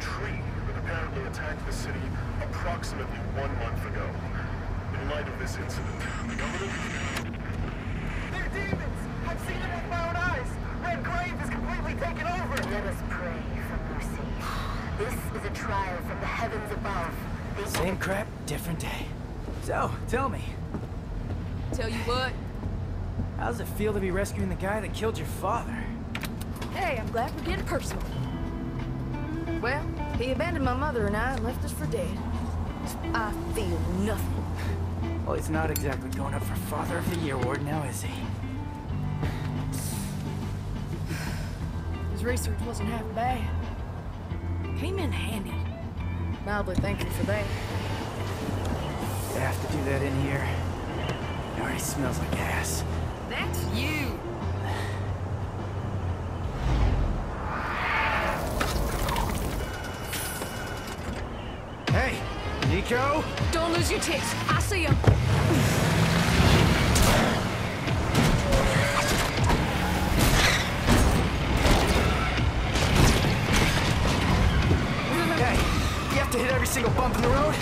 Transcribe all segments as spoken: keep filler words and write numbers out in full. tree that apparently attacked the city approximately one month ago. In light of this incident, the government... They're demons! I've seen it with my own eyes! Red Grave is completely taken over! Let us pray for mercy. This is a trial from the heavens above. They... Same crap, different day. So, tell me. Tell you what? How does it feel to be rescuing the guy that killed your father? Hey, I'm glad we're getting personal. Well, he abandoned my mother and I and left us for dead. I feel nothing. Well, he's not exactly going up for Father of the Year award now, is he? His research wasn't half bad. Came in handy. Mildly thankful for that. You have to do that in here. It already smells like ass. That's you! Nico? Don't lose your tits. I see him. Hey, you have to hit every single bump in the road?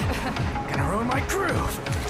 Gonna ruin my groove.